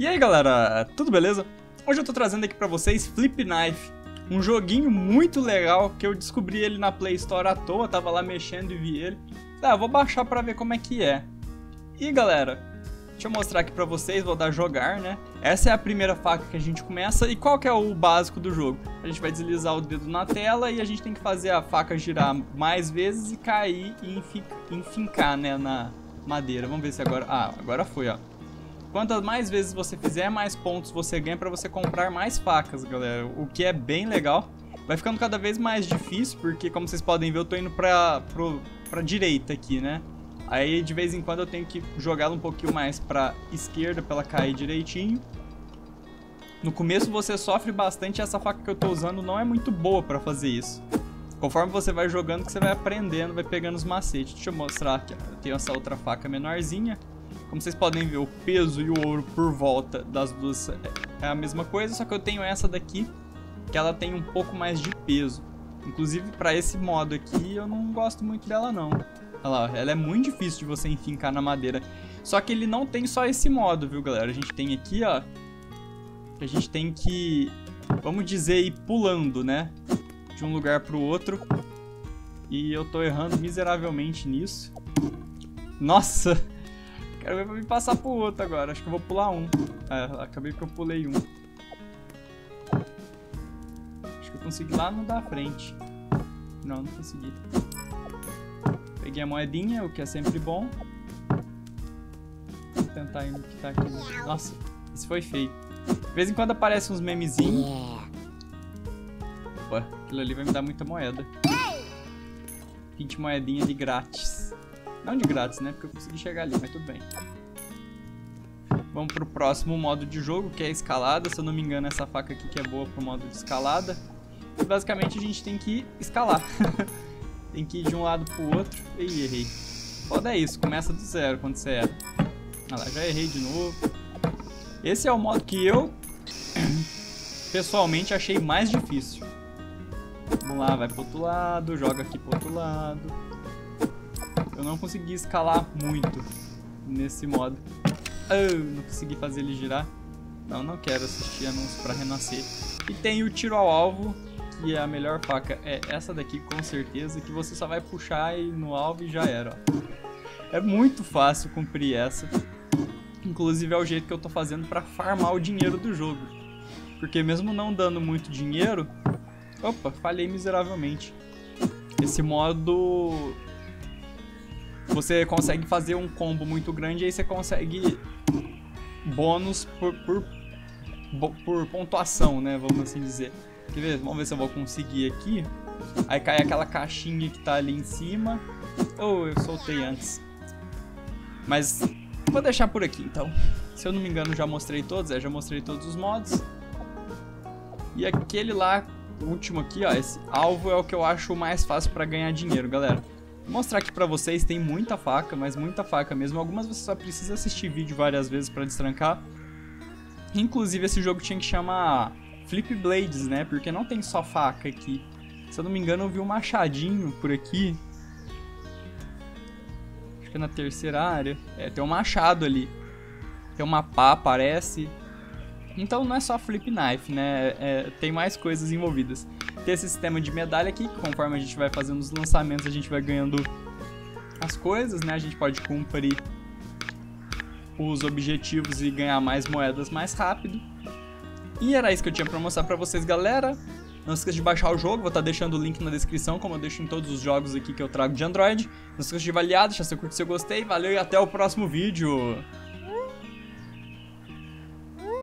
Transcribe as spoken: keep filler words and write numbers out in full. E aí galera, tudo beleza? Hoje eu tô trazendo aqui pra vocês Flip Knife, um joguinho muito legal que eu descobri ele na Play Store à toa, tava lá mexendo e vi ele. Tá, eu vou baixar pra ver como é que é. E galera, deixa eu mostrar aqui pra vocês, vou dar jogar, né? Essa é a primeira faca que a gente começa. E qual que é o básico do jogo? A gente vai deslizar o dedo na tela e a gente tem que fazer a faca girar mais vezes e cair e enfincar, né, na madeira. Vamos ver se agora... Ah, agora foi, ó. Quantas mais vezes você fizer, mais pontos você ganha pra você comprar mais facas, galera. O que é bem legal. Vai ficando cada vez mais difícil, porque como vocês podem ver, eu tô indo pra, pro, pra direita aqui, né? Aí de vez em quando eu tenho que jogá-la um pouquinho mais pra esquerda, pra ela cair direitinho. No começo você sofre bastante e essa faca que eu tô usando não é muito boa pra fazer isso. Conforme você vai jogando, que você vai aprendendo, vai pegando os macetes. Deixa eu mostrar aqui, eu tenho essa outra faca menorzinha. Como vocês podem ver, o peso e o ouro por volta das duas é a mesma coisa, só que eu tenho essa daqui, que ela tem um pouco mais de peso. Inclusive, para esse modo aqui, eu não gosto muito dela, não. Olha lá, ela é muito difícil de você enfincar na madeira. Só que ele não tem só esse modo, viu, galera? A gente tem aqui, ó, a gente tem que, vamos dizer, ir pulando, né? De um lugar para o outro. E eu tô errando miseravelmente nisso. Nossa! Quero ver pra me passar pro outro agora. Acho que eu vou pular um. É, acabei que eu pulei um. Acho que eu consegui lá no da frente. Não, não consegui. Peguei a moedinha, o que é sempre bom. Vou tentar ainda o que tá aqui. Nossa, isso foi feio. De vez em quando aparecem uns memezinhos. Opa, aquilo ali vai me dar muita moeda. vinte moedinhas de grátis. Não de grátis, né? Porque eu consegui chegar ali, mas tudo bem. Vamos pro próximo modo de jogo, que é a escalada. Se eu não me engano, essa faca aqui que é boa pro modo de escalada. E basicamente a gente tem que escalar. Tem que ir de um lado pro outro. Ih, errei. Foda é isso, começa do zero quando você erra. Ah lá, já errei de novo. Esse é o modo que eu, pessoalmente, achei mais difícil. Vamos lá, vai pro outro lado, joga aqui pro outro lado. Eu não consegui escalar muito nesse modo. Oh, não consegui fazer ele girar. Não, não quero assistir anúncios pra renascer. E tem o tiro ao alvo, que é a melhor faca. É essa daqui, com certeza, que você só vai puxar e no alvo e já era. Ó. É muito fácil cumprir essa. Inclusive é o jeito que eu tô fazendo pra farmar o dinheiro do jogo. Porque mesmo não dando muito dinheiro... Opa, falhei miseravelmente. Esse modo... Você consegue fazer um combo muito grande e aí você consegue bônus por, por, por pontuação, né? Vamos assim dizer. Quer ver? Vamos ver se eu vou conseguir aqui. Aí cai aquela caixinha que tá ali em cima. Oh, eu soltei antes. Mas vou deixar por aqui então. Se eu não me engano, já mostrei todos. É, já mostrei todos os modos. E aquele lá, o último aqui, ó. Esse alvo é o que eu acho mais fácil pra ganhar dinheiro, galera. Vou mostrar aqui pra vocês, tem muita faca, mas muita faca mesmo. Algumas você só precisa assistir vídeo várias vezes pra destrancar. Inclusive esse jogo tinha que chamar Flip Blades, né? Porque não tem só faca aqui. Se eu não me engano eu vi um machadinho por aqui. Acho que é na terceira área. É, tem um machado ali. Tem uma pá, parece. Então não é só Flip Knife, né? É, tem mais coisas envolvidas. Tem esse sistema de medalha aqui, que conforme a gente vai fazendo os lançamentos, a gente vai ganhando as coisas, né? A gente pode cumprir os objetivos e ganhar mais moedas mais rápido. E era isso que eu tinha pra mostrar pra vocês, galera. Não se esqueça de baixar o jogo, vou estar deixando o link na descrição, como eu deixo em todos os jogos aqui que eu trago de Android. Não se esqueça de avaliar, deixar seu curtir, seu gostei. Valeu e até o próximo vídeo!